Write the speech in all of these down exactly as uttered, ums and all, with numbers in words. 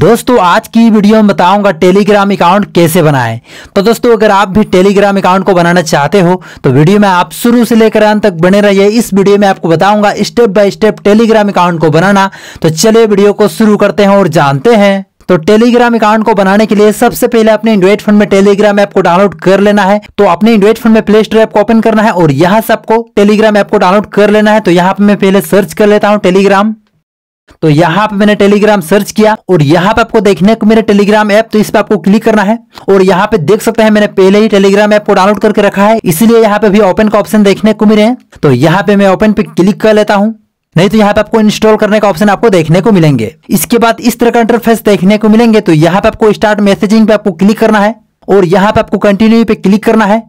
दोस्तों आज की वीडियो में बताऊंगा टेलीग्राम अकाउंट कैसे बनाएं। तो दोस्तों अगर आप भी टेलीग्राम अकाउंट को बनाना चाहते हो तो वीडियो में आप शुरू से लेकर अंत तक बने रहिए। इस वीडियो में आपको बताऊंगा step by step Telegram account को बनाना। तो चलिए वीडियो को शुरू करते हैं और जानते हैं। तो टेलीग्राम अकाउंट को बनाने के लिए सबसे पहले अपने एंड्रॉइड फोन में टेलीग्राम ऐप को डाउनलोड कर लेना है। तो अपने एंड्रॉइड फोन में प्ले स्टोर ऐप को ओपन करना है और यहाँ से आपको टेलीग्राम ऐप को डाउनलोड कर लेना है। तो यहाँ पे मैं पहले सर्च कर लेता हूँ टेलीग्राम। तो यहाँ पे मैंने टेलीग्राम सर्च किया और यहाँ पे आपको देखने को मेरे टेलीग्राम ऐप, तो इस पे आपको क्लिक करना है। और यहाँ पे देख सकते हैं मैंने पहले ही टेलीग्राम ऐप को डाउनलोड करके रखा है, इसीलिए यहाँ पे भी ओपन का ऑप्शन देखने को मिले हैं। तो यहाँ पे मैं ओपन पे क्लिक कर लेता हूँ, नहीं तो यहाँ पे आपको इंस्टॉल करने का ऑप्शन आपको देखने को मिलेंगे। इसके बाद इस तरह का इंटरफेस देखने को मिलेंगे। तो यहाँ पे आपको स्टार्ट मैसेजिंग पे आपको क्लिक करना है और यहाँ पे आपको कंटिन्यू पे क्लिक करना है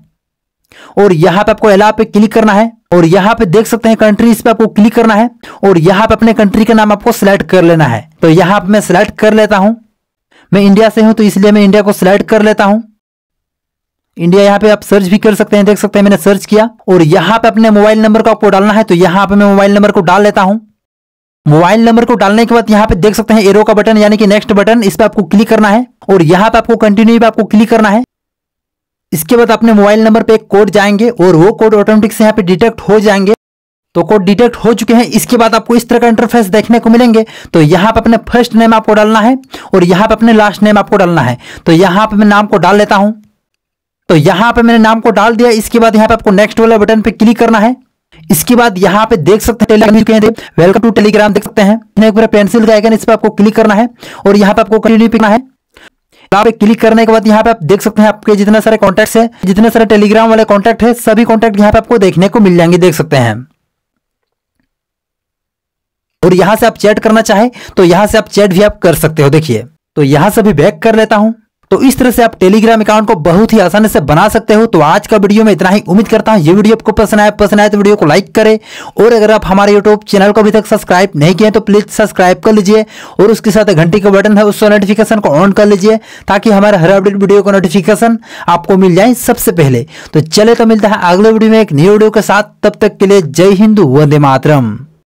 और यहाँ पे आपको अलाउ पे क्लिक करना है। और यहाँ पे देख सकते हैं कंट्रीज पे आपको क्लिक करना है और यहाँ पे अपने कंट्री का नाम आपको सिलेक्ट कर लेना है। तो यहाँ पे मैं सिलेक्ट कर लेता हूँ, मैं इंडिया से हूँ तो इसलिए मैं इंडिया को सिलेक्ट कर लेता हूँ। इंडिया यहाँ पे आप सर्च भी कर सकते हैं, देख सकते हैं मैंने सर्च किया। और यहाँ पे अपने मोबाइल नंबर को आपको डालना है, तो यहाँ पे मैं मोबाइल नंबर को डाल लेता हूँ। मोबाइल नंबर को डालने के बाद यहाँ पे देख सकते हैं एरो का बटन यानी कि नेक्स्ट बटन, इस पे आपको क्लिक करना है और यहाँ पे आपको कंटिन्यू पे आपको क्लिक करना है। इसके बाद अपने मोबाइल नंबर पे एक कोड जाएंगे और वो कोड ऑटोमेटिक से यहाँ पे डिटेक्ट हो जाएंगे। तो कोड डिटेक्ट हो चुके हैं। इसके बाद आपको इस तरह का इंटरफेस देखने को मिलेंगे। तो यहाँ पे अपने फर्स्ट नेम आपको डालना है और यहाँ पे अपने लास्ट नेम आपको डालना है। तो यहाँ पे मैं नाम को डाल लेता हूँ। तो यहाँ पे मैंने नाम को डाल दिया। इसके बाद यहाँ पे आपको नेक्स्ट वाले बटन पे क्लिक करना है। इसके बाद यहाँ पे देख सकते हैं टेलीग्राम, वेलकम टू टेलीग्राम देख सकते हैं, पूरा पेंसिल का आइकन, इस पे आपको क्लिक करना है और यहाँ पे आपको कंटिन्यू करना है। आप क्लिक करने के बाद यहाँ पे आप देख सकते हैं आपके जितने सारे कॉन्टैक्ट्स हैं, जितने सारे टेलीग्राम वाले कॉन्टैक्ट हैं, सभी कॉन्टैक्ट यहाँ पे आपको देखने को मिल जाएंगे, देख सकते हैं। और यहाँ से आप चैट करना चाहे तो यहाँ से आप चैट भी आप कर सकते हो। देखिए तो यहाँ से भी बैक कर लेता हूँ। तो इस तरह से आप टेलीग्राम अकाउंट को बहुत ही आसानी से बना सकते हो। तो आज का वीडियो में इतना ही। उम्मीद करता हूं ये वीडियो आपको पसंद आया। पसंद आया तो वीडियो को लाइक करें और अगर आप हमारे यूट्यूब चैनल को अभी तक सब्सक्राइब नहीं किए तो प्लीज सब्सक्राइब कर लीजिए और उसके साथ घंटी का बटन है, उसको नोटिफिकेशन को ऑन कर लीजिए ताकि हमारे हर अपडेट वीडियो का नोटिफिकेशन आपको मिल जाए सबसे पहले। तो चले तो मिलता है अगले वीडियो में एक नई वीडियो के साथ। तब तक के लिए जय हिंद, वंदे मातरम।